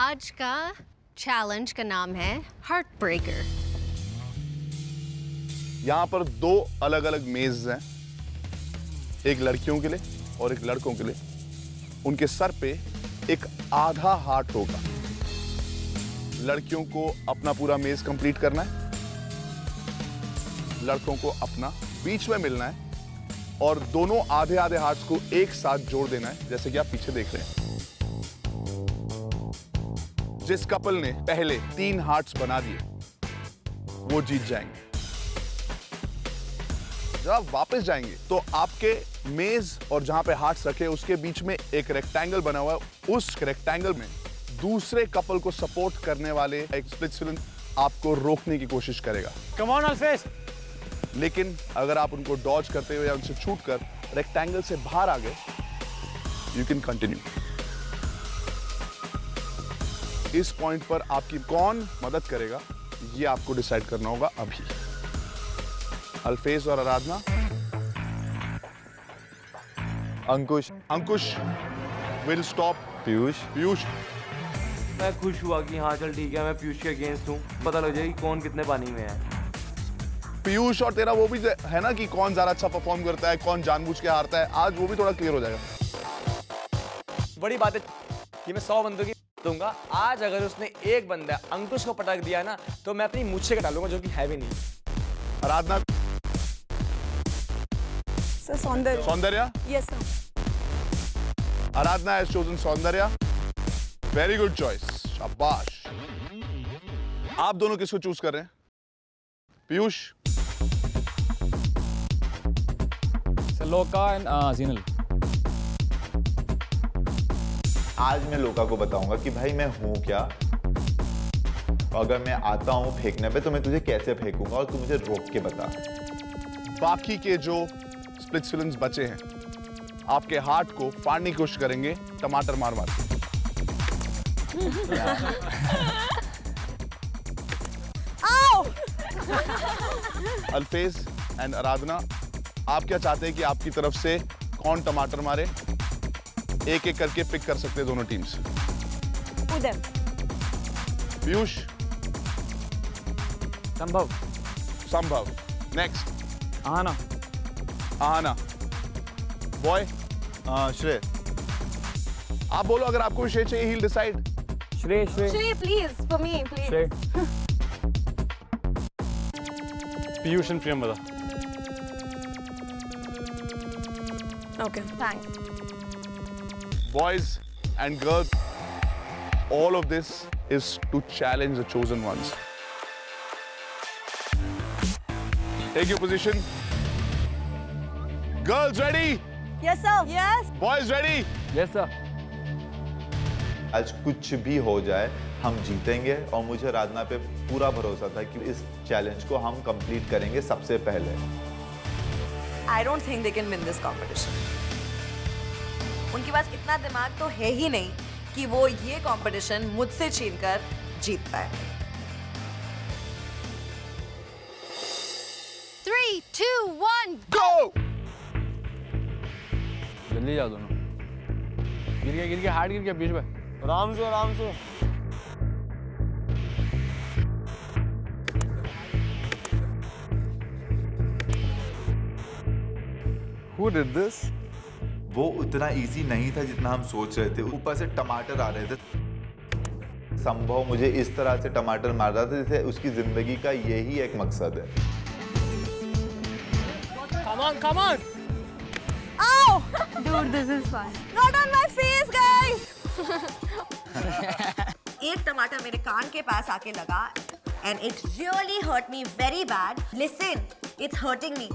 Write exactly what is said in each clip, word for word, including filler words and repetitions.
आज का चैलेंज का नाम है हार्ट ब्रेकर। यहाँ पर दो अलग अलग मेज हैं, एक लड़कियों के लिए और एक लड़कों के लिए। उनके सर पे एक आधा हार्ट होगा। लड़कियों को अपना पूरा मेज कंप्लीट करना है, लड़कों को अपना बीच में मिलना है और दोनों आधे आधे हार्ट्स को एक साथ जोड़ देना है, जैसे कि आप पीछे देख रहे हैं। जिस कपल ने पहले तीन हार्ट्स बना दिए वो जीत जाएंगे। जब आप वापस जाएंगे तो आपके मेज और जहां पे हार्ट्स रखे उसके बीच में एक रेक्टेंगल बना हुआ है। उस रेक्टेंगल में दूसरे कपल को सपोर्ट करने वाले एक स्प्लिट्सविलन आपको रोकने की कोशिश करेगा। कम ऑन अल्फाज। लेकिन अगर आप उनको डॉज करते हुए या उनसे छूट कर रेक्टेंगल से बाहर आ गए, यू कैन कंटिन्यू। इस पॉइंट पर आपकी कौन मदद करेगा ये आपको डिसाइड करना होगा अभी। अल्फाज और आराधना। Ankush Ankush will stop Piyush. पीयूष, मैं खुश हुआ कि हाँ चल ठीक है, मैं पीयूष के अगेंस्ट हूँ। पता लग जाएगी कौन कितने पानी में है। पीयूष और तेरा वो भी है ना कि कौन ज्यादा अच्छा परफॉर्म करता है, कौन जानबूझ के हारता है। आज वो भी थोड़ा क्लियर हो जाएगा। बड़ी बात है कि मैं सौ बंदों की दूंगा। आज अगर उसने एक बंदा अंकुश को पटक दिया ना तो मैं अपनी मुझसे कटा लूंगा, जो कि है भी नहीं। Aradhana. Sir Saundarya. Saundarya. Yes sir. Aradhana has chosen Saundarya. Very good choice, शाबाश। आप दोनों किसको चूज कर रहे हैं? पीयूष। लोका एंड जीनल। आज मैं लोका को बताऊंगा कि भाई मैं हूं क्या। अगर मैं आता हूं फेंकने पे तो मैं तुझे कैसे फेंकूंगा और तू मुझे रोक के बता। बाकी के जो स्प्लिट्सविलन्स बचे हैं आपके हार्ट को फाड़ने की कोशिश करेंगे टमाटर मार मार। अल्फाज एंड आराधना, आप क्या चाहते हैं कि आपकी तरफ से कौन टमाटर मारे? एक एक करके पिक कर सकते हैं दोनों टीम्स। उधर पीयूष। संभव। संभव। नेक्स्ट आहना। आहना बॉय। श्रेय। आप बोलो अगर आपको श्रेय चाहिए। He'll decide. श्रेय श्रेय श्रेय प्लीज फॉर मी प्लीज। श्रेय। पीयूष एंड प्रियम बता। Okay, thanks. Boys and girls, all of this is to challenge the chosen ones. Take your position. Girls ready? Yes sir. Yes. Boys ready? Yes sir. आज कुछ भी हो जाए हम जीतेंगे और मुझे आराधना पे पूरा भरोसा था कि इस चैलेंज को हम कंप्लीट करेंगे सबसे पहले। I don't think they can win this competition. उनके पास इतना दिमाग तो है ही नहीं कि वो ये competition मुझसे छीनकर जीत पाए। Three, two, one, go! जल्दी जाओ दोनों। गिर गया गिर गया हार्ड गिर गया बीच में। आराम से आराम से। Who did this? वो उतना इजी नहीं था जितना हम सोच रहे थे। ऊपर से टमाटर आ रहे थे। संभव मुझे इस तरह से टमाटर मार रहा था जैसे उसकी जिंदगी का यही एक मकसद है। Come on, come on. Ow! Dude, this is fun. Not on my face, guys. एक टमाटर मेरे कान के पास आके लगा and it really hurt me very bad. Listen, it's hurting me.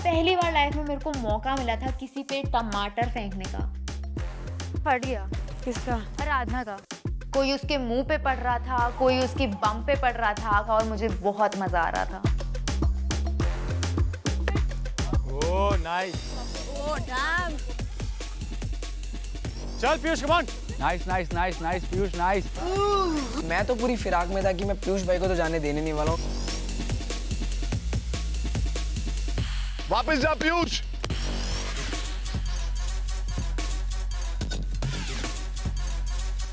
पहली बार लाइफ में मेरे को मौका मिला था किसी पे टमाटर फेंकने का। पड़ गया। किसका? आराधना का। कोई उसके मुंह पे पड़ रहा था, कोई उसकी बम पे पड़ रहा था और मुझे बहुत मजा आ रहा था। Oh nice. Oh damn. चल Piyush come on. Nice nice nice nice Piyush nice. मैं तो पूरी फिराक में था कि मैं पीयूष भाई को तो जाने देने नहीं वाला हूँ। वापस जा पीयूष।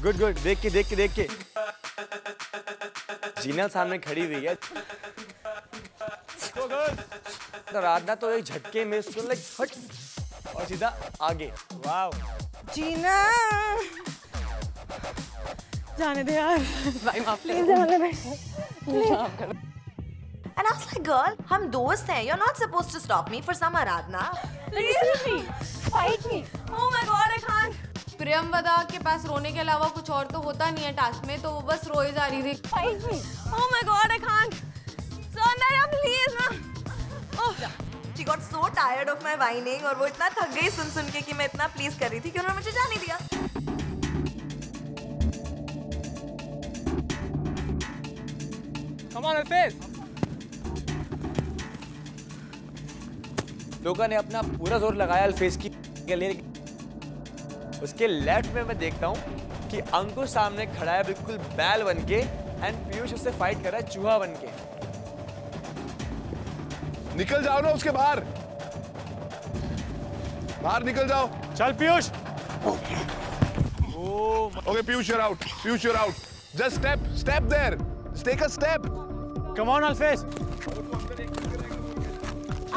गुड गुड, देख के देख के देख के जीना सामने खड़ी हुई है। तो राधा तो एक झटके में उसको लाइक हट और सीधा आगे। वाव जीना, जाने दे यार भाई, माफ प्लीज जाने दे। And I was like, girl, हम दोस्त हैं, you're not supposed to stop me for some Aradhna. Please me, fight me. Oh my God, I can't. Priyamvada के पास रोने के अलावा कुछ और तो होता नहीं है टास्क में, तो वो बस रोए जा रही थी। Fight me. Oh my God, I can't. Soundarya, please ना. Oh. She got so tired of my whining और वो इतना थक गई सुन सुन के कि मैं इतना please कर रही थी कि उन्होंने मुझे जाने दिया। Come on, Alfaaz. लोका ने अपना पूरा जोर लगाया अल्फेज की गले। उसके लेफ्ट में मैं देखता हूँ कि अंकुश सामने खड़ा है बिल्कुल बैल बन के, एंड पीयूष उससे फाइट कर रहा है चूहा बन के। निकल जाओ ना उसके बाहर, बाहर निकल जाओ। चल Piyush. Okay Piyush, you're out. Piyush you're out. Just step, step there. Just take a step. Come on, Alfaaz.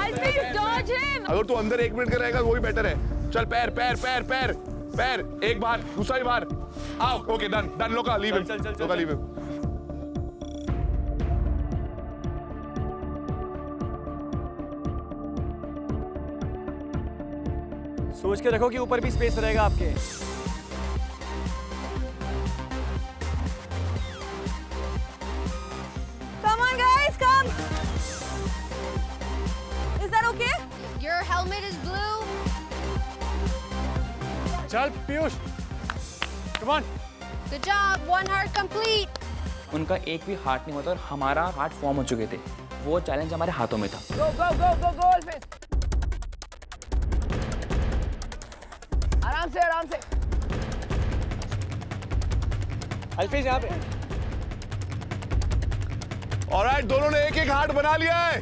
Alfaaz, dodge him. अगर तू अंदर एक मिनट का रहेगा वो भी बेटर है। चल पैर पैर पैर पैर पैर, एक बार दूसरी बार आओ। Okay done done, Loka leave him, Loka leave him. सोच के रखो कि ऊपर भी स्पेस रहेगा आपके। चल Piyush, come on. Good job, one heart complete. उनका एक भी हार्ट नहीं होता और हमारा हार्ट फॉर्म हो चुके थे। वो चैलेंज हमारे हाथों में था। Go go go go go Alfaaz. आराम से आराम से। Alfaaz यहाँ पे। Alright, दोनों ने एक एक हार्ट बना लिया है।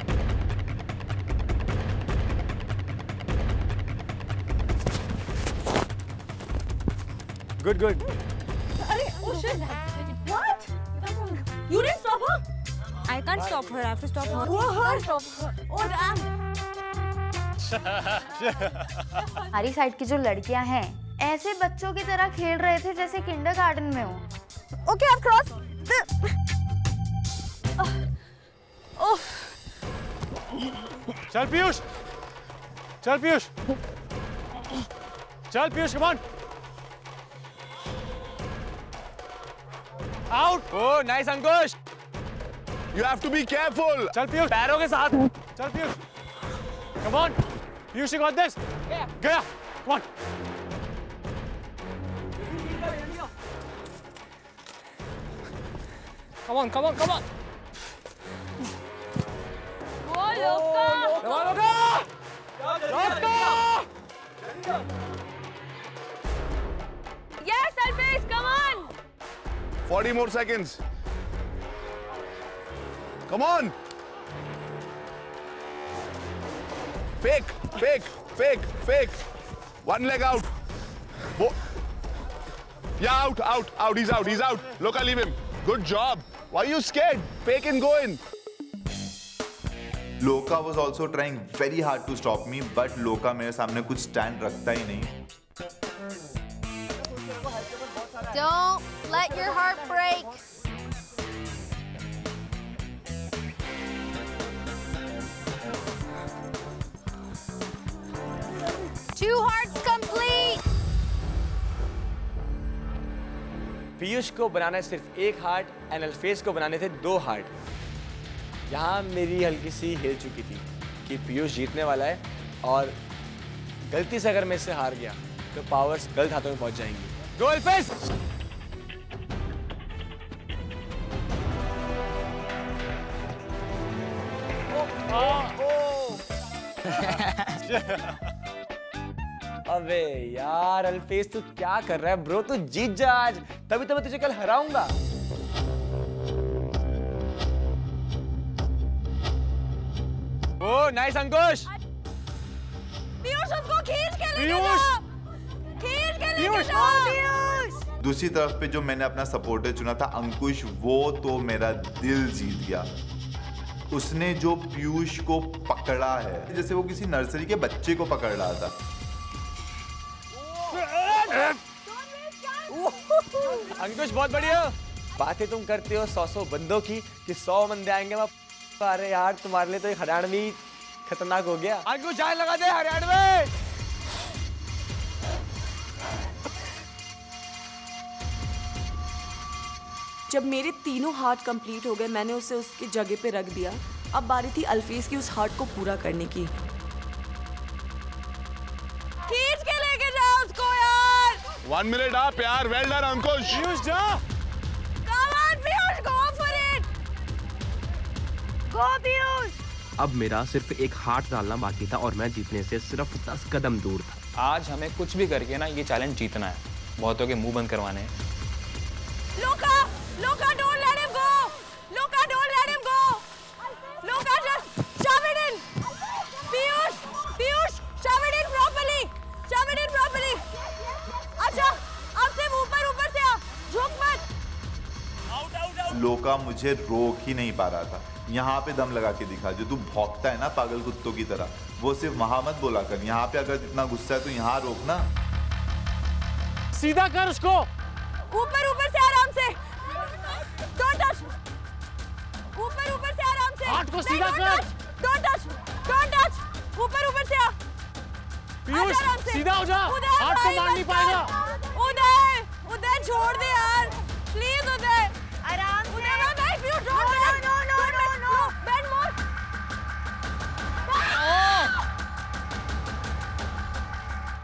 Good, good. अरे, oh shit! What? You didn't stop her? I can't stop her. I have to stop her. Who her? Stop her. Oh damn! हमारी साइड की जो लड़कियां हैं, ऐसे बच्चों की तरह खेल रहे थे जैसे किंडरगार्टन में हो। Okay, I've crossed. Oh. चल पीयूष, चल पीयूष, चल Piyush, come on. Out. Oh, nice, Ankush. You have to be careful. चल पीयूष, पैरों के साथ। चल Piyush, come on. Piyush, you got this. Yeah. गया, come on. Come on, come on, come on. Go, Loka. Come on, Loka. Loka. Yes, Alfaaz, come on. forty more seconds. Come on. Fake, fake, fake, fake. One leg out. Bo yeah, out, out, out. He's out, he's out. Loka, leave him. Good job. Why are you scared? Fake and go in. Loka was also trying very hard to stop me, but Loka मेरे सामने कुछ stand रखता ही नहीं. Don't. Let your heart break. Two hearts complete. Piyush को बनाना सिर्फ एक heart and अल्फेज को बनाने थे दो हार्ट। यहाँ मेरी हल्की सी हिल चुकी थी कि पीयूष जीतने वाला है, और गलती से अगर मैं इससे हार गया तो पावर्स गलत हाथों में पहुंच जाएंगी। Go Alfaaz! अबे यार अल्फेज, तू क्या कर रहा है ब्रो? तू जीत जा आज, तभी तो मैं तुझे कल हराऊंगा। ओह नाइस अंकुश। पीयूष उसको खींच के ले जाओ, खींच के ले जाओ। दूसरी तरफ पे जो मैंने अपना सपोर्टर चुना था अंकुश, वो तो मेरा दिल जीत गया। उसने जो पीयूष को पकड़ा है जैसे वो किसी नर्सरी के बच्चे को पकड़ रहा था। अंकुश बहुत बढ़िया बातें तुम करते हो सौ सौ बंदों की कि सौ बंदे आएंगे। अरे यार तुम्हारे लिए तो एक हरियाणवी खतरनाक हो गया। अंकुश जान लगा दे हरियाणवी। जब मेरे तीनों हार्ट कंप्लीट हो गए मैंने उसे उसकी जगह पे रख दिया। अब बारी थी अल्फाज की उस हार्ट को पूरा करने की। खींच के लेके जाओ उसको यार। One minute आप यार, well done अंकुश। Piyush जा। Come on Piyush, go for it. Go Piyush. अब मेरा सिर्फ एक हार्ट डालना बाकी था और मैं जीतने से सिर्फ दस कदम दूर था। आज हमें कुछ भी करके ना ये चैलेंज जीतना है। बहुतों के मुंह बंद करवाने हैं। लोका Loka, don't let him go. Loka, don't let him go. Loka, just shove it in. Piyush, Piyush, shove it in properly. Shove it in properly. अच्छा, अब से ऊपर ऊपर से आ, झुक मत. Out, out, out. Loka मुझे रोक ही नहीं पा रहा था। यहाँ पे दम लगा के दिखा। जो तू भौंकता है ना पागल कुत्तों की तरह, वो सिर्फ वहाँ मत बोला कर। यहाँ पे अगर इतना गुस्सा है तो यहाँ रोकना। सीधा कर उसको। ऊपर ऊपर से आराम से। Don't touch. ऊपर ऊपर से आराम से। हाथ को सीधा कर। Don't touch. Don't touch. ऊपर ऊपर से आ। पीयूष सीधा हो जा। हाथ को मार नहीं पाएगा। उदय, उदय छोड़ दे यार। Please उदय। आराम से। उदय मत भाई पीयूष छोड़ दे। No no no no no. Bend more.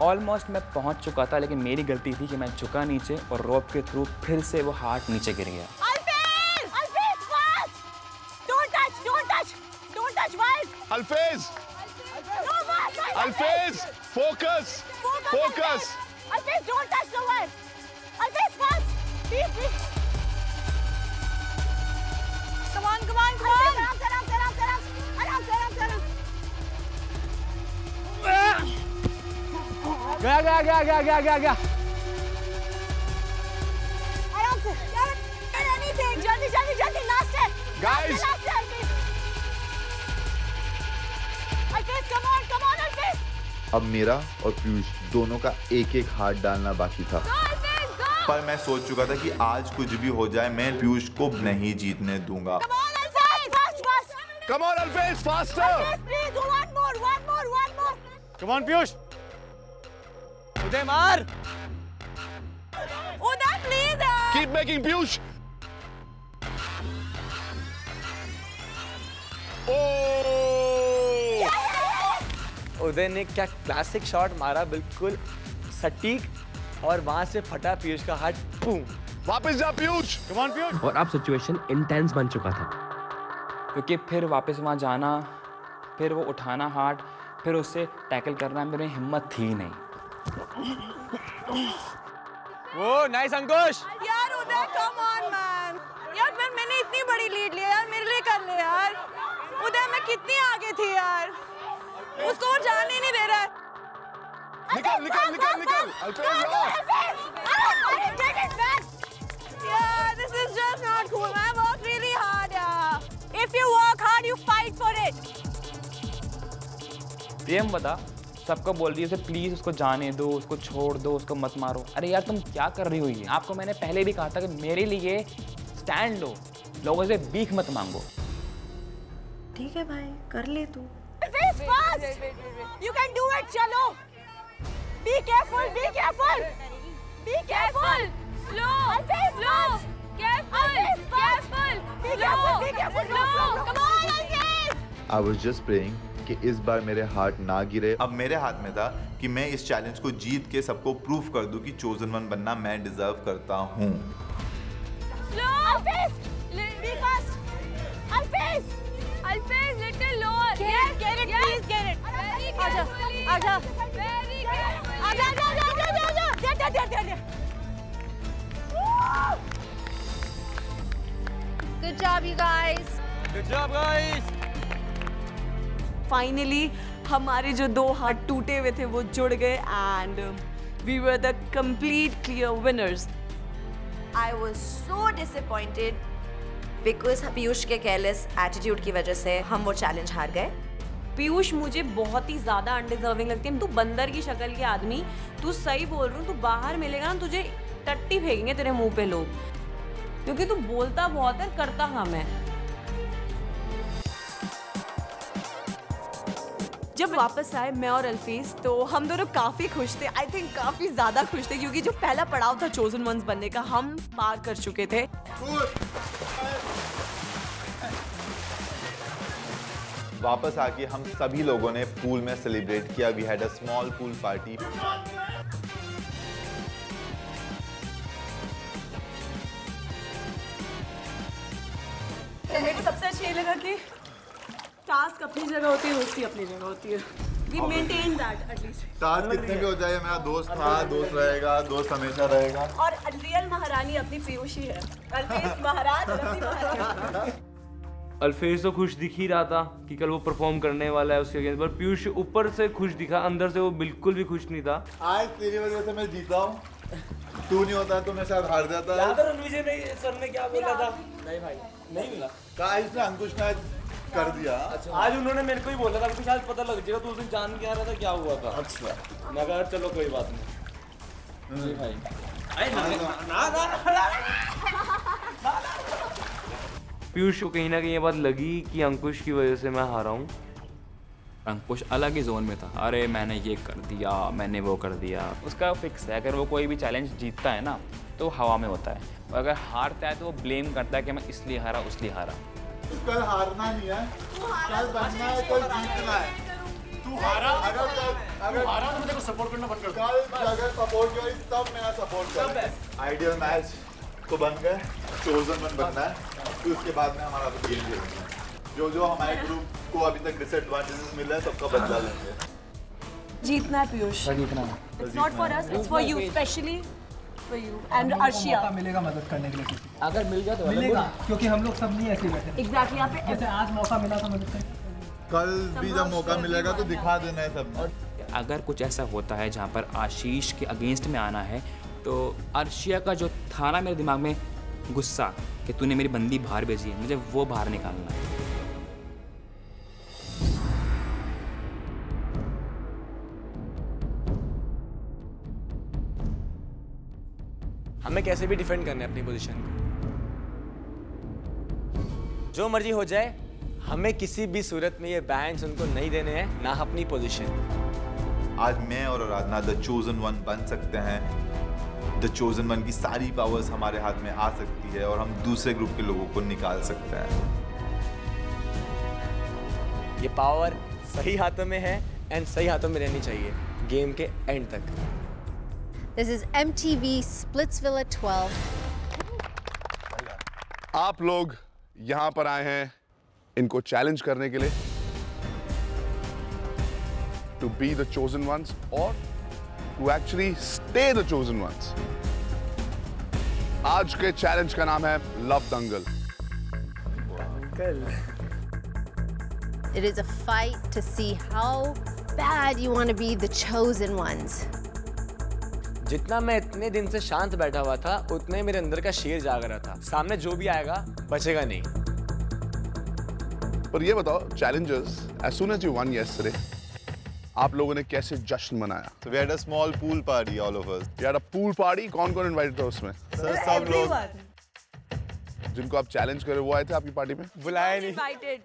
Almost मैं पहुंच चुका था लेकिन मेरी गलती थी कि मैं झुका नीचे और रोप के थ्रू फिर से वो हार्ट नीचे गिर गया। Alfaaz, Alfaaz, focus, focus. Alfaaz, don't touch the wall. Alfaaz, fast, please, please. Come on, come on, come on. Aram, aram, aram, aram, aram, aram, aram. Gaya, gaya, gaya, gaya, gaya, gaya, gaya. Aram, aram, anything. Jaldi, jaldi, jaldi. Last step. Guys. Last step. Come on, come on, Alfaaz. अब मेरा और पीयूष दोनों का एक एक हाथ डालना बाकी था। Go, Alfaaz, go. पर मैं सोच चुका था कि आज कुछ भी हो जाए मैं पीयूष को नहीं जीतने दूंगा। Come on, Alfaaz, fast, fast. Come on, Alfaaz, faster. Alfaaz, please, one more, one more, one more. Come on, Piyush. उदय मार. उदय, please. Keep making, Piyush. Oh. उदय ने क्या क्लासिक शॉट मारा, बिल्कुल सटीक, और वहां से फटा पीयूष का हाथ। बूम, वापस जा पीयूष, कम ऑन पीयूष। और अब सिचुएशन इंटेंस बन चुका था क्योंकि फिर वापस वहां जाना, फिर वो उठाना हार्ट, फिर उससे टैकल करना, मेरे हिम्मत थी नहीं। वो नाइस अंकुश। यार उदय कम ऑन मैन, यार फिर मैंने इतनी बड़ी लीड ली यार, मेरे लिए कर ले यार। उदय मैं कितनी आगे थी यार, उसको और जाने नहीं दे रहा है। निकल निकल निकल निकल। Yeah, this is just not cool. I worked really hard, yeah. If you work hard, you fight for it. प्रेम बता, सबको बोल रही है उसे प्लीज उसको जाने दो, उसको छोड़ दो, उसको मत मारो। अरे यार तुम क्या कर रही हो ये? आपको मैंने पहले भी कहा था कि मेरे लिए स्टैंड लो, लोगों से भीख मत मांगो। ठीक है भाई, कर ले तू। Alfaaz, fast! Wait, wait, wait, wait. You can do it. Chalo. Be careful. Be careful. Be careful. Slow. Alfaaz, slow. Careful. Alfaaz, careful. Be careful. Be careful. Slow. Come on, Alfaaz. I was just praying कि इस बार मेरे heart ना गिरे। अब मेरे हाथ में था कि मैं इस चैलेंज को जीत के सबको प्रूफ कर दूं कि chosen one बनना मैं डिजर्व करता हूँ। Slow. Alfaaz. Be fast. Alfaaz. Alfaaz, little lower. Get yes, get it, yes. Please get it. Aja, aja, aja, aja, aja, aja. Get it, get it, get it. Good job, you guys. Good job, guys. Finally, हमारे जो दो हाथ टूटे हुए थे वो जुड़ गए and we were the complete clear winners. I was so disappointed because Piyush के careless attitude की वजह से हम वो challenge हार गए। पीयूष मुझे बहुत ही ज़्यादा undeserving लगती है। तू बंदर की शक्ल के आदमी, तू सही बोल रही हूँ, तू बाहर मिलेगा ना तुझे टट्टी फेंकेंगे तेरे मुंह पे लोग, क्योंकि तू बोलता बहुत है करता हम है। जब वापस आए मैं और अल्फीज तो हम दोनों काफ़ी खुश थे, आई थिंक काफ़ी ज़्यादा खुश थे, क्योंकि जो पहला पड़ाव था चोजन वंस बनने का हम पार कर चुके थे। वापस आके हम सभी लोगों ने पूल में सेलिब्रेट किया। We had a small pool party. मुझे सबसे अच्छा ये लगा कि टास्क अपनी जगह होती है, दोस्ती अपनी जगह होती है। We maintain that at least। Task कितने भी हो जाए मेरा दोस्त था, दोस्त रहेगा, दोस्त हमेशा रहेगा। और रियल महारानी अपनी पीयूषी है। अल्फेज महाराज अपनी महारानी। अल्फेज तो खुश दिख ही रहा था कि कल वो परफॉर्म करने वाला है उसके अगेंस्ट, पर पीयूष ऊपर से खुश दिखा, अंदर से वो बिल्कुल भी खुश नहीं था। आज तेरी वजह से मैं जीता हूँ, तू नहीं होता तो मैं शायद हार जाता। याद है रणविजय ने सर ने क्या बोला था? नहीं भाई नहीं मिला। कहा इसने अंकुश ने कर दिया। अच्छा आज उन्होंने मेरे को ही बोला था कि शायद पता लग जाएगा, तो उस दिन जान के आ रहा था क्या हुआ था। अच्छा मैं कहा चलो कोई बात नहीं। जी भाई ना ना ना पीयूष को कहीं ना कहीं ये बात लगी कि अंकुश की वजह से मैं हारा हूँ। अंकुश अलग ही जोन में था, अरे मैंने ये कर दिया मैंने वो कर दिया। उसका फिक्स है अगर वो कोई भी चैलेंज जीतता है ना तो हवा में होता है, और अगर हारता है तो वो ब्लेम करता है कि मैं इसलिए हारा उसलिए हारा। कल हारना नहीं है, कल बनना है, कल जीतना है। तू हारा अगर अगर हारा तो मुझे सपोर्ट करना बंद कर। कल अगर सपोर्ट करो सब मेरा सपोर्ट करो। आइडियल मैच तो बन गए, चोजन वन बनना है, फिर उसके बाद में हमारा गेम खेलना है। जो जो हमारे ग्रुप को अभी तक डिसएडवांटेजेस मिला है सबका बदला लेंगे। जीतना है पीयूष, जीतना है। It's not for us, it's for you, specially for you and Arshia. मिलेगा मदद करने के लिए किसी को, अगर मिल जाए तो मिलेगा, क्योंकि हम लोग सब नहीं ऐसे बैठे। एग्जैक्टली यहाँ पे ऐसे आज मौका मिला तो मदद करें, कल भी जब मौका मिलेगा तो दिखा देना है सबने। और अगर कुछ ऐसा होता है जहाँ पर आशीष के अगेंस्ट में आना है तो अर्शिया का जो था ना मेरे दिमाग में गुस्सा कि तूने मेरी बंदी बाहर भेजी है, मुझे वो बाहर निकालना है। हमें कैसे भी डिफेंड करना है अपनी पोजीशन को, जो मर्जी हो जाए हमें किसी भी सूरत में ये बैंड्स उनको नहीं देने हैं, ना अपनी पोजीशन। आज मैं और आराधना द चोजन वन बन सकते हैं। द चोजन वन की सारी पावर्स हमारे हाथ में आ सकती है और हम दूसरे ग्रुप के लोगों को निकाल सकते हैं। ये पावर सही हाथों में है एंड सही हाथों में रहनी चाहिए गेम के एंड तक। This is M T V Splitsvilla twelve. आप लोग यहाँ पर आए हैं इनको चैलेंज करने के लिए, to be the chosen ones or to actually stay the chosen ones. आज के चैलेंज का नाम है love Dangal. It is a fight to see how bad you want to be the chosen ones. जितना मैं इतने दिन से शांत बैठा हुआ था उतना ही मेरे अंदर का शेर जाग रहा था, सामने जो भी आएगा बचेगा नहीं। पर ये बताओ challengers, as soon as you won yesterday, आप लोगों ने कैसे जश्न मनाया? So we had a small pool party, all of us. We had a pool party, कौन कौन इनवाइटेड था उसमें? Sir, सब लोग। जिनको आप चैलेंज करे वो आए थे आपकी पार्टी में? बुलाया नहीं। Invited.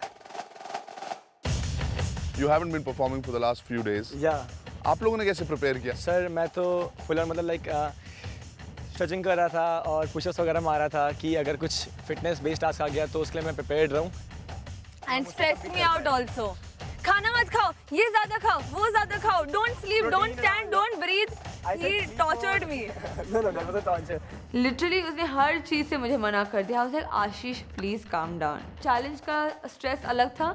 You haven't been performing for the last few days. Yeah. आप लोगों ने कैसे प्रिपेयर किया? सर मैं तो फुल मतलब लाइक स्ट्रेचिंग कर रहा था और पुशअप्स वगैरह मारा था कि अगर कुछ फिटनेस बेस्ड टास्क आ गया तो उसके लिए मैं प्रिपेयर्ड रहूं। And stress me out also. खाना मत खाओ, ये ज्यादा खाओ, वो ज्यादा खाओ, don't sleep, don't stand, don't breathe. He tortured me. No no that was a torture. Literally उसने हर चीज से मुझे मना कर दिया। उसने Ashish please calm down. Challenge का स्ट्रेस अलग था,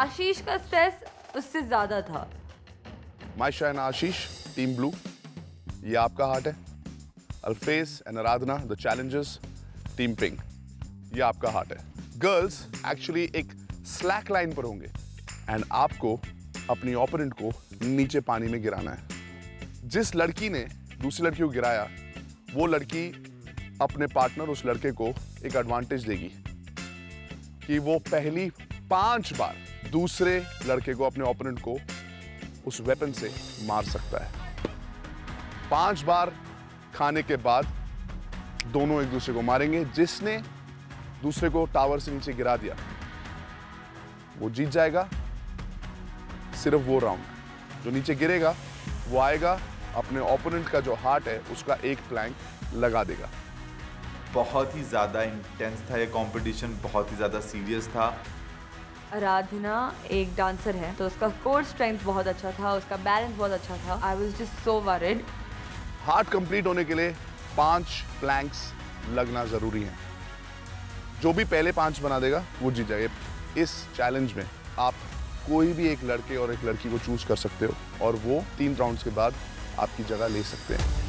आशीष का स्ट्रेस उससे ज्यादा था। Maisha and Ashish team blue, ये आपका हार्ट है। Alfaz and Aradhana the challengers team pink, ये आपका हार्ट है। गर्ल्स एक्चुअली एक स्लैक लाइन पर होंगे एंड आपको अपनी ओपोनेंट को नीचे पानी में गिराना है। जिस लड़की ने दूसरी लड़की को गिराया वो लड़की अपने पार्टनर उस लड़के को एक एडवांटेज देगी कि वो पहली पांच बार दूसरे लड़के को, अपने ओपोनेंट को, उस वेपन से मार सकता है। पांच बार खाने के बाद दोनों एक दूसरे को मारेंगे। जिसने दूसरे को टावर से नीचे गिरा दिया वो जीत जाएगा। सिर्फ वो राउंड जो नीचे गिरेगा वो आएगा, अपने ओपोनेंट का जो हार्ट है उसका एक प्लैंक लगा देगा। बहुत ही ज़्यादा इंटेंस था ये कंपटीशन, बहुत ही ज़्यादा सीरियस था। आराधना एक डांसर है तो उसका कोर स्ट्रेंथ बहुत अच्छा था, उसका बैलेंस बहुत अच्छा था। I was just so worried. Heart complete होने के लिए पांच प्लैंक्स लगना ज़रूरी है। जो भी पहले पांच बना देगा वो जीत जाएगा। इस चैलेंज में आप कोई भी एक लड़के और एक लड़की को चूज कर सकते हो और वो तीन राउंड्स के बाद आपकी जगह ले सकते हैं।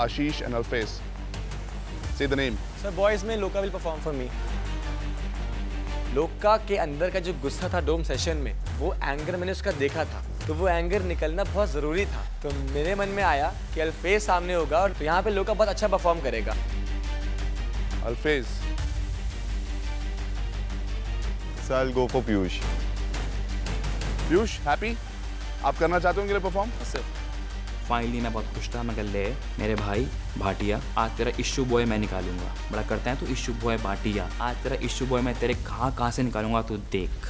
आशीष एंड अल्फाज, से द नेम। सर बॉयज में लोका विल परफॉर्म फॉर मी। लोका के अंदर का जो गुस्सा था डोम सेशन में, वो एंगर मैंने उसका देखा था, तो वो एंगर निकलना बहुत ज़रूरी था। तो मेरे मन में आया कि अल्फाज सामने होगा और तो यहाँ पे लोका बहुत अच्छा परफॉर्म करेगा। Alfaz, sir I will go for Piyush. Piyush, happy? आप करना चाहते हो उनके लिए परफॉर्म? सर फाइनली मैं बहुत खुश था। मैं कल ले मेरे भाई भाटिया, आज तेरा इश्यू बॉय मैं निकालूंगा। बड़ा करते हैं तो इश्यू बॉय भाटिया, आज तेरा इश्यू बॉय मैं तेरे कहाँ कहाँ से निकालूंगा, तू देख।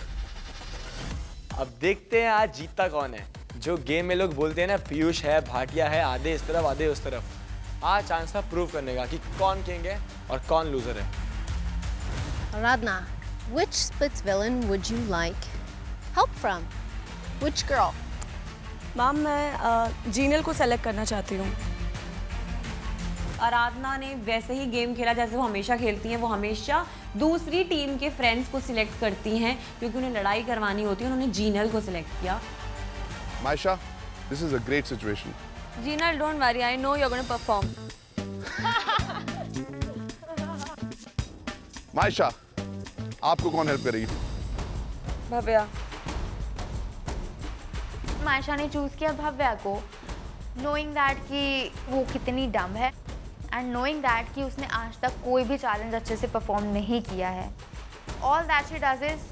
अब देखते हैं आज जीतता कौन है। जो गेम में लोग बोलते हैं ना पीयूष है, भाटिया है, आधे इस तरफ आधे उस तरफ, आज चांस था प्रूव करने का कि कौन किंग है और कौन लूजर है। Aradhana, which Splits villain would you like help from? Which girl? Ma'am मैं जीनल को सेलेक्ट करना चाहती हूँ। आराधना ने वैसे ही गेम खेला जैसे वो हमेशा खेलती हैं। वो हमेशा दूसरी टीम के फ्रेंड्स को सिलेक्ट करती हैं क्योंकि उन्हें लड़ाई करवानी होती है। उन्होंने जीनल को सिलेक्ट किया। Maisha, this is a great situation. Jinal, don't worry, I know you are going to perform. Maisha, आपको कौन हेल्प करेगी? भव्या। मायशा ने चूज किया भव्या को, knowing that कि वो कितनी डम है and knowing that कि उसने आज तक कोई भी चैलेंज अच्छे से परफॉर्म नहीं किया है। All that she does is,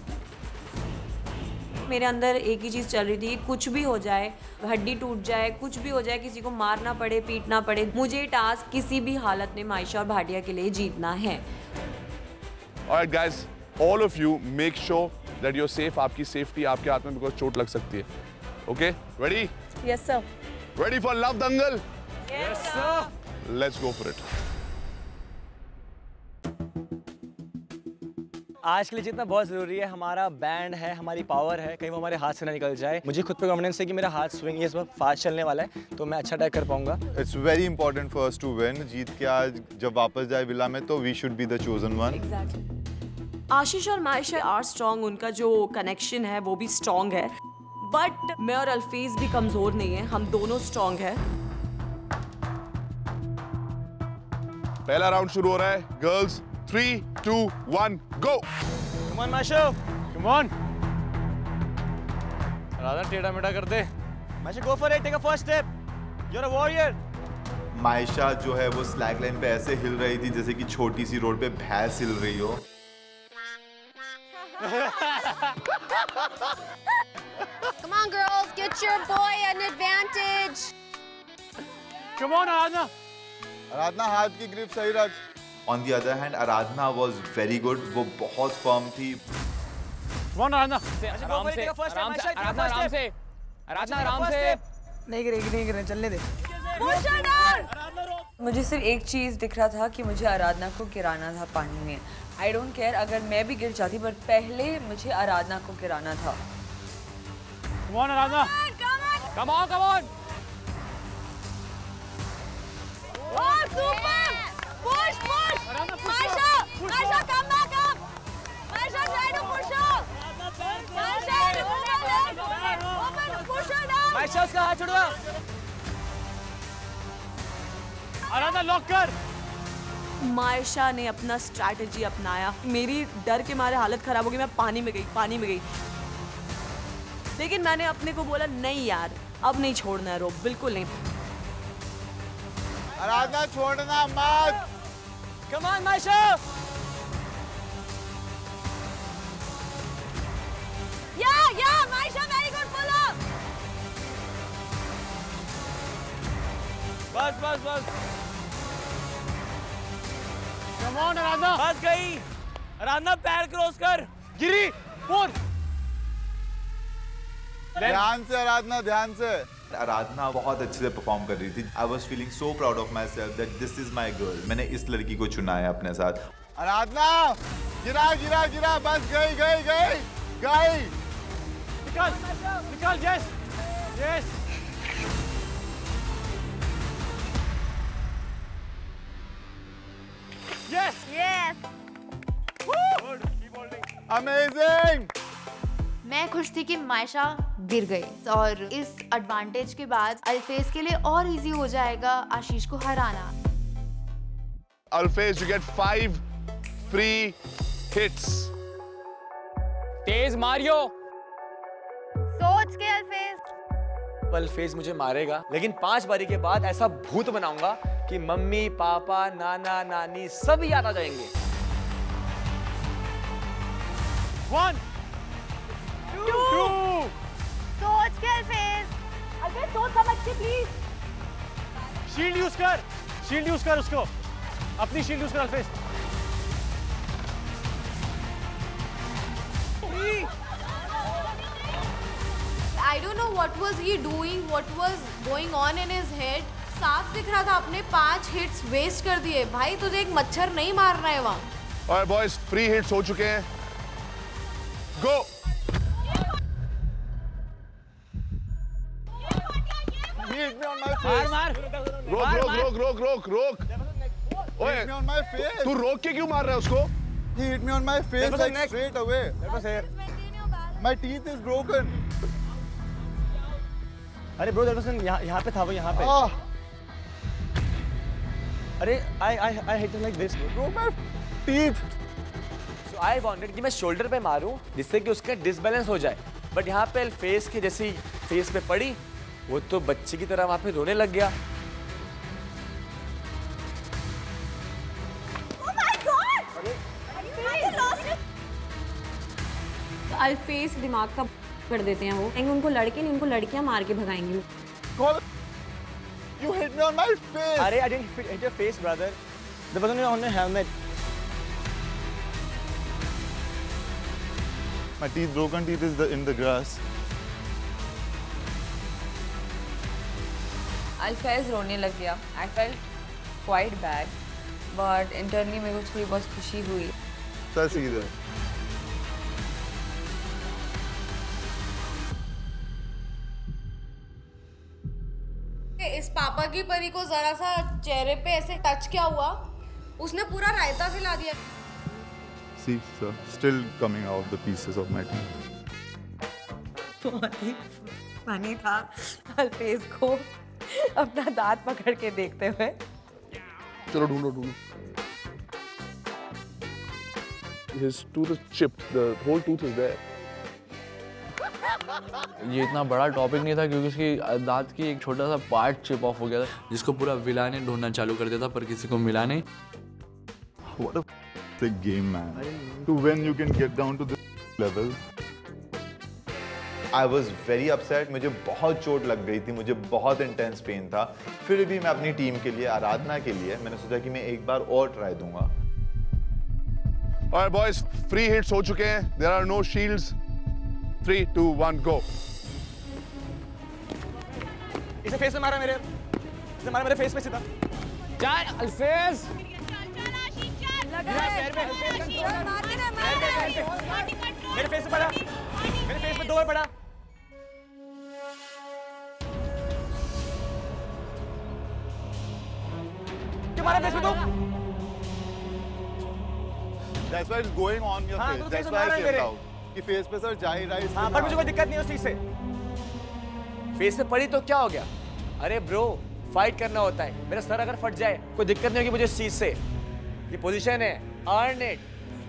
मेरे अंदर एक ही चीज़ चल रही थी, कुछ भी हो जाए, हड्डी टूट जाए, कुछ भी हो जाए, किसी को मारना पड़े, पीटना पड़े, मुझे टास्क किसी भी हालत में मायशा और भाटिया के लिए जीतना है। Alright guys, all of you make sure that you're safe. आपकी सेफ्टी आपके हाथ में, बिकॉज चोट लग सकती है। Okay, ready? Yes, sir. Ready for love dangle? Yes, sir. Let's go for it. आज के लिए जितना बहुत ज़रूरी है, हमारा बैंड है, हमारी पावर है, कहीं वो हमारे हाथ से ना निकल जाए। मुझे खुद पे कॉन्फिडेंस है कि मेरा हाथ स्विंग इस वक्त फास्ट चलने वाला है, तो मैं अच्छा अटैक कर पाऊंगा। It's very important for us to win. जीत के आज जब वापस जाए विला में तो we should be the chosen one. Exactly. Ashish और मायशा आर स्ट्रॉन्ग, उनका जो कनेक्शन है वो भी स्ट्रॉन्ग है। बट मैं और अल्फाज भी कमजोर नहीं है, हम दोनों स्ट्रॉन्ग हैं। पहला राउंड शुरू हो रहा है। Girls, three two one go. Come on Masha, come on. Radha टेढ़ा मेढ़ा कर दे। Masha go for it, take a first step, you are a warrior. Maisha जो है वो स्लैक लाइन पे ऐसे हिल रही थी जैसे कि छोटी सी रोड पे भैंस हिल रही हो। Come on, girls, get your boy an advantage. Come on, Aradhna. Aradhna, हाथ की grip सही रख. On the other hand, Aradhna was very good. वो बहुत firm थी. Come on, Aradhna. आराम से, आराम से, आराम से, Aradhna आराम से. नहीं करेगी, नहीं करेगी, चलने दे. Push her down. मुझे सिर्फ एक चीज दिख रहा था कि मुझे Aradhna को गिराना था पानी में. I don't care अगर मैं भी गिर जाती, पर पहले मुझे Aradhna को गिराना था. Come on, Aradhna. Come on, come on. Oh, super! Push, push. Maisha, Maisha, come back up. Maisha, try to push her. Maisha, open it, open it, open it. Push her down. Maisha, उसका हाथ छोड़वा. Aradhna, lock कर. Maisha ने अपना strategy अपनाया. मेरी डर के मारे हालत खराब हो गई. मैं पानी में गई, पानी में गई. लेकिन मैंने अपने को बोला नहीं यार, अब नहीं छोड़ना है रोप, बिल्कुल नहीं। आराधना छोड़ना मत। Come on, Meisha! Yeah, yeah, Meisha, very good pull up. बस बस बस। Come on, आराधना। बस गई। आराधना पैर क्रॉस कर। गिरी। बोल। ध्यान से आराधना, ध्यान से। आराधना बहुत अच्छे से परफॉर्म कर रही थी। I was feeling so proud of myself that this is my girl. मैंने इस लड़की को चुना है अपने साथ। आराधना गिरा गिरा गिरा बस गई गई गई गई। निकाल निकाल yes yes. Yes yes. Amazing. मैं खुश थी कि मायशा गिर गई और इस एडवांटेज के बाद अल्फाज के लिए और इजी हो जाएगा आशीष को हराना। अल्फाज, you get five free hits. तेज मारियो। सोच के अल्फाज। अल्फाज मुझे मारेगा, लेकिन पांच बारी के बाद ऐसा भूत बनाऊंगा कि मम्मी, पापा, नाना, नानी सब याद आ जाएंगे। One, two, two. सोच के अल्फाज। अगर सोच समझ के प्लीज। शील्ड यूज कर, शील्ड यूज कर उसको। अपनी शील्ड यूज कर अल्फाज। I don't know what was he doing, what was going on in his head. साफ दिख रहा था आपने पांच हिट्स वेस्ट कर दिए। भाई तुझे एक मच्छर नहीं मारना है वहाँ। और बॉयज फ्री हिट्स हो चुके हैं। Go. मार मार। रोक रोक रोक रोक रोक। ओए तू रोक के क्यों मार रहा है उसको? He hit me on my face like straight away. That was hair. My teeth is broken. अरे bro, that was यहाँ यहाँ पे था वो यहाँ पे. अरे I I I hit him like this. Broke my teeth. So I wanted कि मैं shoulder पे मारूं जिससे कि उसका disbalance हो जाए. But यहाँ पे face की जैसी face पे पड़ी, वो तो बच्चे की तरह वहाँ पे रोने लग गया. अल्फाज दिमाग का कर देते हैं वो। उनको लड़के नहीं, उनको लड़कियां मार के भगाएंगी। You hit me on my face. अरे I didn't hit your face, brother. That was on your helmet. My teeth, broken teeth is in the grass. अल्फाज रोने लग गया। I felt quite bad, but internally मेरे को थोड़ी बहुत खुशी हुई। सच इधर। इस पापा की परी को जरा सा चेहरे पे ऐसे टच क्या हुआ, उसने पूरा रायता फैला दिया। See, sir, still coming out the pieces of my teeth. बहुत ही funny था अल्फाज को अपना दांत पकड़ के देखते हुए। चलो ढूंढो ढूंढो। His tooth is chipped. The whole tooth is there. ये इतना बड़ा टॉपिक नहीं था क्योंकि उसकी दांत की एक छोटा सा पार्ट चिप ऑफ हो गया था जिसको पूरा विलाने ढूंढना चालू कर दिया था पर किसी को मिला नहीं। What a sick game, man! To when you can get down to this level. I was very upset. मुझे बहुत चोट लग गई थी, मुझे बहुत इंटेंस पेन था। फिर भी मैं अपनी टीम के लिए, आराधना के लिए, मैंने सोचा कि मैं एक बार और ट्राई दूंगा। Alright boys, free hits हो चुके हैं. There are no shields. Three, two, one, go. इसे फेस में मारा मेरे, इसे मारा मेरे फेस पे सीधा। चार अल्फाज। लगा है। मेरे फेस पे पड़ा, मेरे फेस पे दो बार पड़ा। क्यों मारा फेस पे दो? That's why it's going on your face. That's why it's loud. कि फेस पे सर जा ही रहा है। हाँ, पर मुझे कोई दिक्कत नहीं है उस चीज से। फेस पे पड़ी तो क्या हो गया? अरे ब्रो, फाइट करना होता है। मेरा सर अगर फट जाए, कोई दिक्कत नहीं होगी मुझे इस चीज से। ये पोजीशन है, earn it.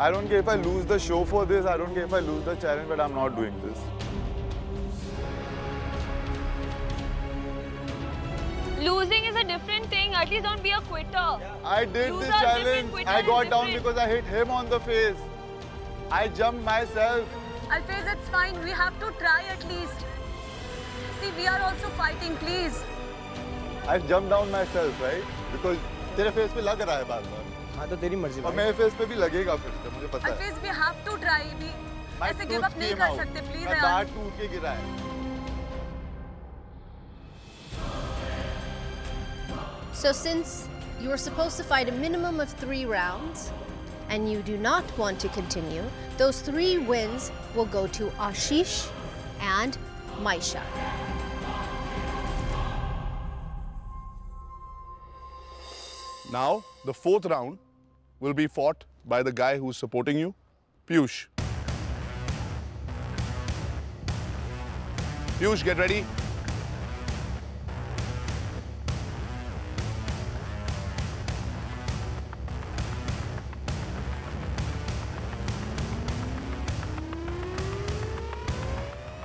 I don't care if I lose the show for this. I don't care if I lose the challenge, but I'm not doing this. Losing is a different thing. At least don't be a quitter. Yeah. I did Loser this challenge. I got down because I hit him on the face. I jumped myself. Alfaaz, it's fine. We have to try at least. See, we are also fighting. Please. I jumped down myself, right? Because तेरे face पे लग रहा है बार-बार. हाँ तो तेरी मर्जी. और मेरे face पे भी लगेगा फिर से. मुझे पता है. Alfaaz, we have to try. We ऐसे give up नहीं कर सकते. Please. मैं दांत टूट के गिरा है. So since you are supposed to fight a minimum of three rounds and you do not want to continue, those three wins will go to Ashish and Meisha. Now, the fourth round will be fought by the guy who's supporting you, Piyush. Piyush, get ready.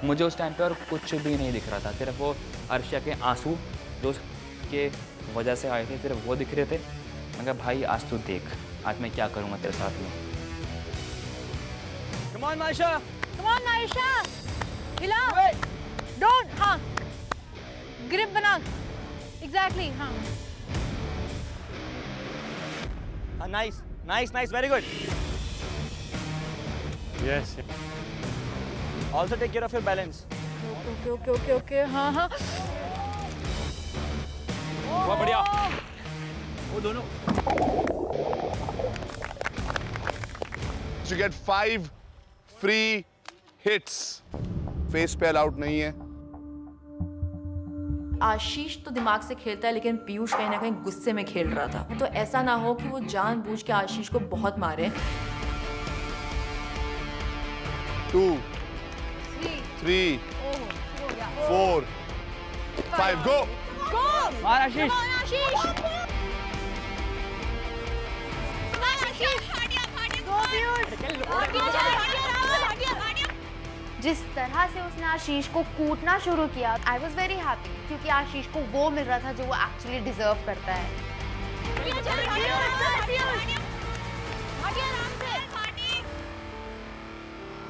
मुझे उस time पे और कुछ भी नहीं दिख रहा था, सिर्फ वो अर्शिया के आंसू जो उसके वजह से आए थे, सिर्फ वो दिख रहे थे। मैंने कहा भाई आज तो देख, आज मैं क्या करूँगा तेरे साथ में। Come on Meisha, come on Meisha, हिला, don't, हाँ, grip बना, exactly, हाँ। Ah, nice, nice, nice, very good. Yes. Also take care of your balance. Okay, okay, okay, okay. हाँ हाँ. बहुत बढ़िया. वो दोनों. You get five free hits. Face पे allowed नहीं है. आशीष तो दिमाग से खेलता है, लेकिन पीयूष कहीं ना कहीं गुस्से में खेल रहा था. तो ऐसा ना हो कि वो जानबूझ के आशीष को बहुत मारे. Two. Three, four, five, go! Go! Ashish! Come on, Ashish! Come on, Ashish! Go, Piyush! जिस तरह से उसने आशीष को कूटना शुरू किया, I was very happy क्योंकि आशीष को वो मिल रहा था जो वो actually deserve करता है.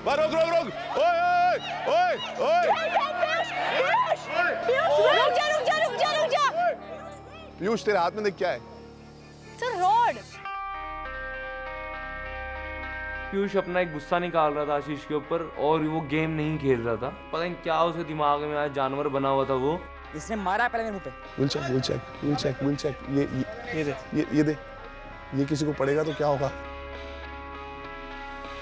बारो ग्रो ग्रो! ओए! ओए ओए पीयूष पीयूष पीयूष रुक जा रुक जा रुक जा रुक जा पीयूष तेरे हाथ में देख क्या है सर रोड पीयूष अपना एक गुस्सा निकाल रहा था आशीष के ऊपर और वो गेम नहीं खेल रहा था पता नहीं क्या उसके दिमाग में आया जानवर बना हुआ था वो इसने मारा पहले मेरे मुंह पे will check will check will check will check ये ये दे ये ये दे ये किसी को पड़ेगा तो क्या होगा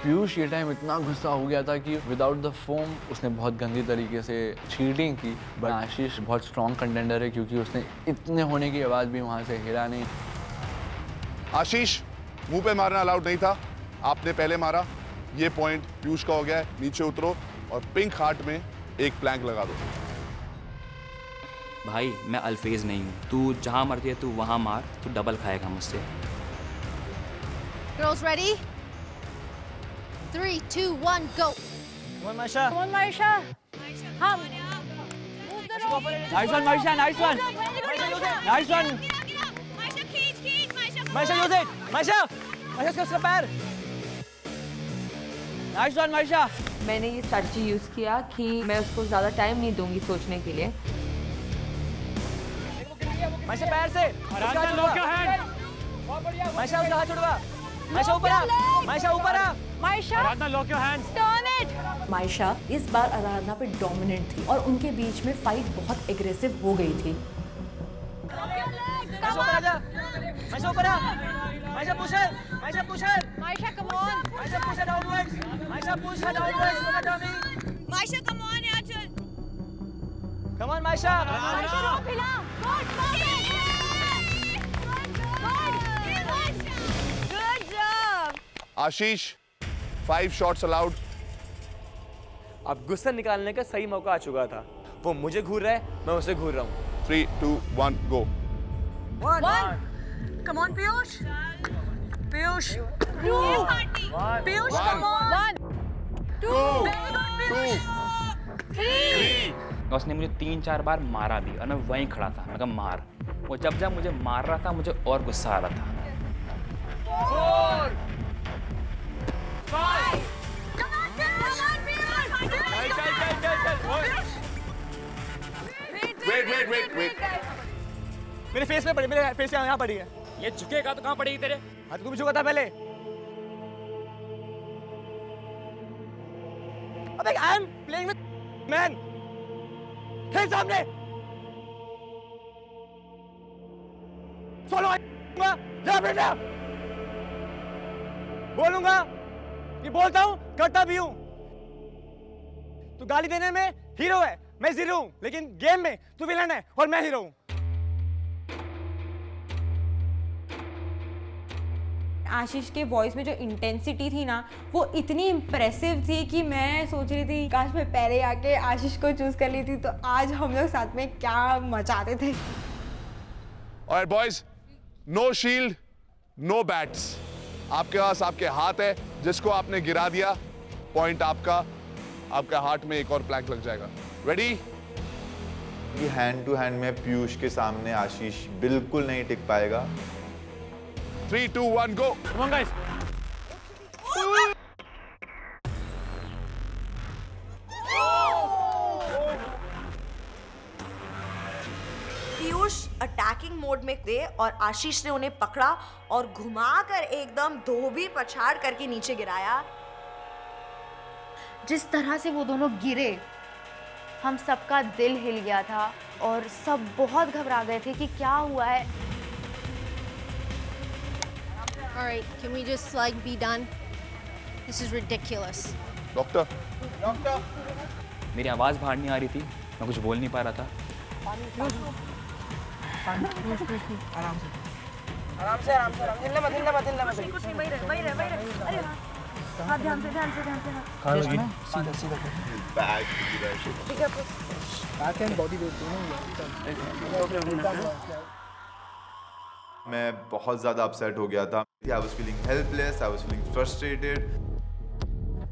पीयूष ये टाइम इतना गुस्सा हो गया था कि विदाउट द फोम उसने बहुत गंदी तरीके से चीटिंग की बट आशीष बहुत स्ट्रॉन्ग कंटेंडर है क्योंकि उसने इतने होने की आवाज़ भी वहाँ से हिला नहीं आशीष मुंह पे मारना अलाउड नहीं था आपने पहले मारा ये पॉइंट पीयूष का हो गया है नीचे उतरो और पिंक हार्ट में एक प्लैंक लगा दो भाई मैं अल्फाज नहीं हूँ तू जहाँ मरती है तू वहाँ मार तू डबल खाएगा मुझसे Three, two, one, go. Come on, Meisha. Come on, Meisha. Ham. Nice one, Meisha. Nice one. Nice one. Meisha, keep, keep, Meisha. Meisha, use it. Meisha. Meisha, उसका उसका पैर. Nice one, Meisha. मैंने ये strategy use किया कि मैं उसको ज़्यादा time नहीं दूँगी सोचने के लिए. Meisha पैर से. उसका छुड़वा. Meisha उसका हाथ छुड़वा. Meisha ऊपर आ. Meisha ऊपर आ. Meisha, lock your hands. Turn it. Meisha इस बार आराधना पे डोमिनेंट थी और उनके बीच में फाइट बहुत एग्रेसिव हो गई थी। Meisha ऊपर आजा, Meisha ऊपर आ, Meisha push her, Meisha push her, Meisha come on, Meisha push her downwards, Meisha push her downwards, look at me. Meisha come on यार चल. Come on Meisha. Meisha रोक हिला. Good, good, good, good job. आशीष Five shots allowed. अब गुस्सा निकालने का सही मौका आ चुका था। वो मुझे घूर रहा है, मैं उसे घूर रहा हूँ। Three, two, one, go. One. Come on, Piyush. Piyush. Two. Piyush, come on. One. Two. Two. Three. और उसने मुझे तीन चार बार मारा भी और मैं वहीं खड़ा था। मैं कहा मार, वो जब जब मुझे मार रहा था मुझे और गुस्सा आ रहा था। मेरे फेस में पड़ी, मेरे फेस यहाँ पड़ी है। ये झुकेगा तो कहाँ पड़ेगी तेरे? हाथ को भी झुका था पहले। अबे I am playing with man. खेल सामने। सोलो आऊँगा, जा बेटा। बोलूँगा, ये बोलता हूँ, करता भी हूँ। तू गाली देने में हीरो है, मैं जीरो हूँ, लेकिन गेम में तू विलन है और मैं हीरो हूँ। आशीष के वॉइस में जो इंटेंसिटी थी ना, वो इतनी इम्प्रेसिव थी कि मैं सोच रही थी काश मैं पहले आके आशीष को चूज कर ली थी तो आज हम लोग साथ में क्या मचाते थे। और boys, no shield no bats, आपके पास आपके हाथ है, जिसको आपने गिरा दिया पॉइंट आपका, आपका हार्ट में एक और प्लैंक लग जाएगा। रेडी? ये हैंड टू हैंड में पीयूष के सामने आशीष बिल्कुल नहीं टिक पाएगा। Three, two, one, go! Come on, guys. Oh! Oh! Piyush attacking mode में थे और आशीष ने उन्हें पकड़ा और घुमाकर एकदम धोबी पछाड़ करके नीचे गिराया। जिस तरह से वो दोनों गिरे, हम सबका दिल हिल गया था और सब बहुत घबरा गए थे कि क्या हुआ है। All right, can we just like be done? This is ridiculous. Doctor. Doctor. मेरी आवाज बाहर नहीं आ रही थी, मैं कुछ बोल नहीं पा रहा था। आराम से, आराम से, आराम से, हिलना मत, हिलना मत, हिलना मत। कुछ नहीं, वही रह, वही रह, वही रह। अरे हाँ, ध्यान से, ध्यान से, ध्यान से। हाँ, सीधा, सीधा। Back, back. Back and body weight. मैं बहुत ज़्यादा अपसेट हो गया था। I was feeling helpless, I was feeling frustrated.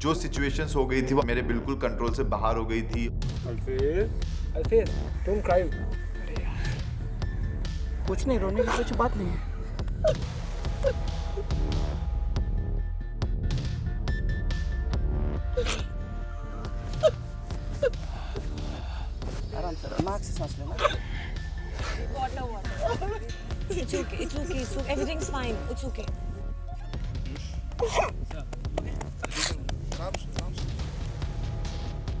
जो सिचुएशंस हो गई थी वो मेरे बिल्कुल कंट्रोल से बाहर हो गई थी। अल्फाज, अल्फाज, don't cry. अरे यार, कुछ नहीं, रोने की कुछ बात नहीं है। आराम से, नाक से सांस लेना। Water, water. It's okay, it's okay, it's okay. Everything's fine. It's okay.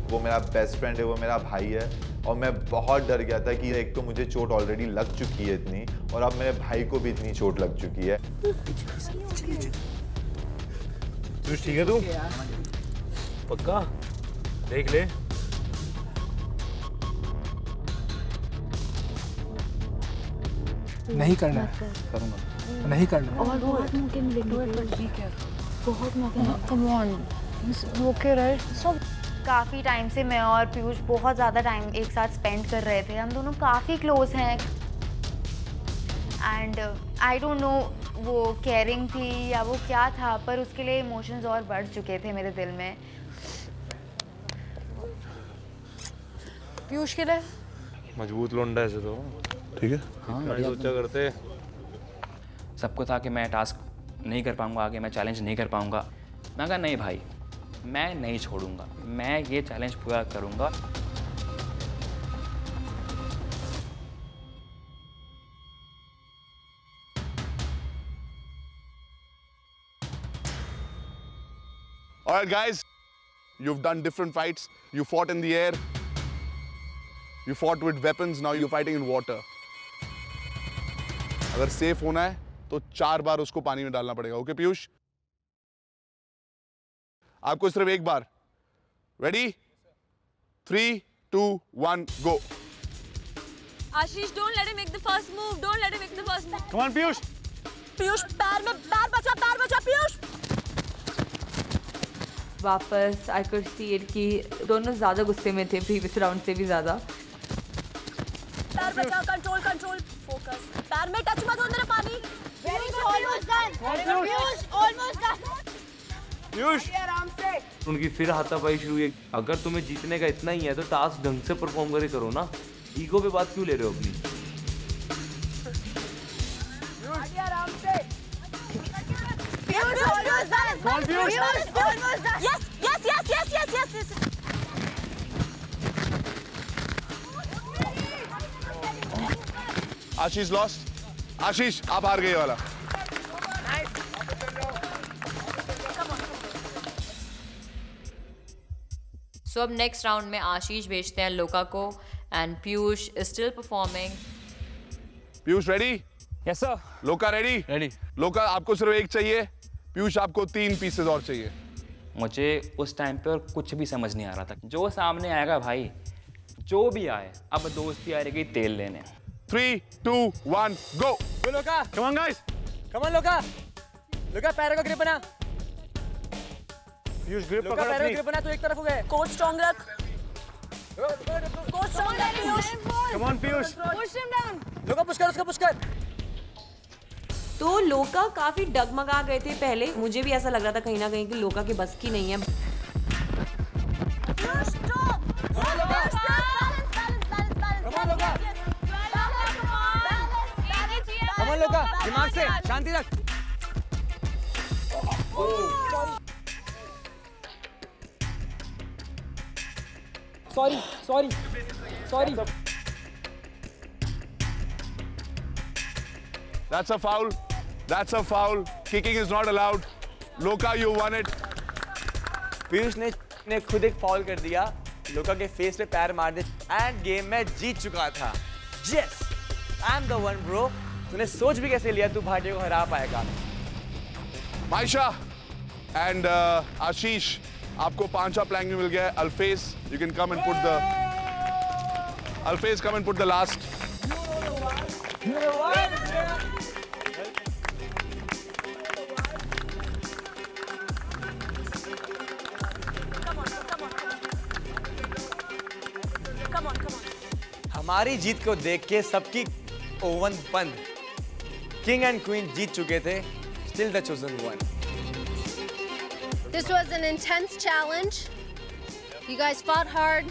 वो मेरा बेस्ट फ्रेंड है, वो मेरा भाई है और मैं बहुत डर गया था कि एक तो मुझे चोट ऑलरेडी लग चुकी है इतनी और अब मेरे भाई को भी इतनी चोट लग चुकी है। ठीक है तू? पक्का? देख ले। नहीं करना है, करूँगा। नहीं करना है। और बहुत मौके मिलेंगे, बट ठीक है, बहुत मौके मिलेंगे। Come on, okay right. सब काफी टाइम से मैं और पीयूष बहुत ज़्यादा टाइम एक साथ स्पेंड कर रहे थे, हम दोनों काफी क्लोज हैं। एंड आई डोंट नो वो केयरिंग थी या वो क्या था, पर उसके लिए इमोशंस और बढ़ चुके थे मेरे दिल में। पीयूष के लिए मजबूत लौंडा है तो ठीक है। हाँ, सोचा करते सबको था कि मैं टास्क नहीं कर पाऊंगा, आगे मैं चैलेंज नहीं कर पाऊंगा। मैं कहा नहीं भाई, मैं नहीं छोड़ूंगा, मैं ये चैलेंज पूरा करूंगा। Alright guys, you have done different fights, you fought in the air, you fought with weapons, now you fighting in water. अगर सेफ होना है तो चार बार उसको पानी में डालना पड़ेगा। ओके पीयूष, आपको सिर्फ एक बार। Ready? Three two one go. Ashish, don't let him make the first move, don't let him make the first move. Come on Piyush. Piyush पैर में पैर बचा, पैर बचा पीयूष। वापस आई कुड सी इट कि दोनों ज्यादा गुस्से में थे प्रीवियस राउंड से भी ज्यादा। पैर बचा, कंट्रोल कंट्रोल फोकस, पैर में टच मत हो मेरे पानी। Almost done, almost done. Piyush आराम से। उनकी फिर हाथापाई शुरू हुई। अगर तुम्हें जीतने का इतना ही है तो टास्क ढंग से परफॉर्म करके करो ना, ईगो पे बात क्यों ले रहे हो अपनी। आशीष लॉस्ट, आशीष आप हार गए वाला। सो so, अब नेक्स्ट राउंड में आशीष भेजते हैं लोका को and Piyush still performing. Piyush ready? Yes sir. Loka ready? Ready. Loka आपको सिर्फ एक चाहिए, पीयूष आपको तीन पीसेस और चाहिए। मुझे उस टाइम पे और कुछ भी समझ नहीं आ रहा था, जो सामने आएगा भाई जो भी आए, अब दोस्ती आ रही तेल लेने। Three two one go. Loka come on guys, come on Loka. Loka पैरों का ग्रिप बना, ग्रिप ग्रिप बना, तू एक तरफ हो गए। कोर्स स्ट्रांग रख, कोर्स स्ट्रांग रख Piyush. Come on Piyush, push him down. Loka push कर, उसको पुश कर। तो लोका काफी डगमगा गए थे पहले, मुझे भी ऐसा लग रहा था कहीं ना कहीं कि लोका के बस की नहीं है। कम ऑन लोका, दिमाग से शांति रख। Sorry sorry sorry. That's a foul. That's a foul. Kicking is not allowed. Loka, you won it. Piyush ने ने खुद एक फाउल कर दिया, लोका के फेस पे पैर मार दे एंड गेम में जीत चुका था। Yes, I'm the one, bro. तूने सोच भी कैसे लिया तू भाटिया को हरा पाएगा। माइशा एंड आशीष आपको पांचवा प्लैंक भी मिल गया है। अल्फाज, you can come and put the Alfaaz, come and put the last. हमारी जीत को देख के सबकी ओवन बंद। किंग एंड क्वीन जीत चुके थे, still the chosen one. This was an intense challenge. You guys fought hard.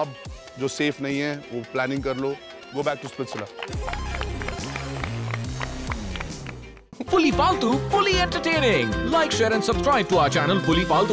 अब जो safe नहीं है वो planning कर लो. Go back to Splitsvilla. Fully Faltoo, fully entertaining. Like, share and subscribe to our channel Fully Faltoo.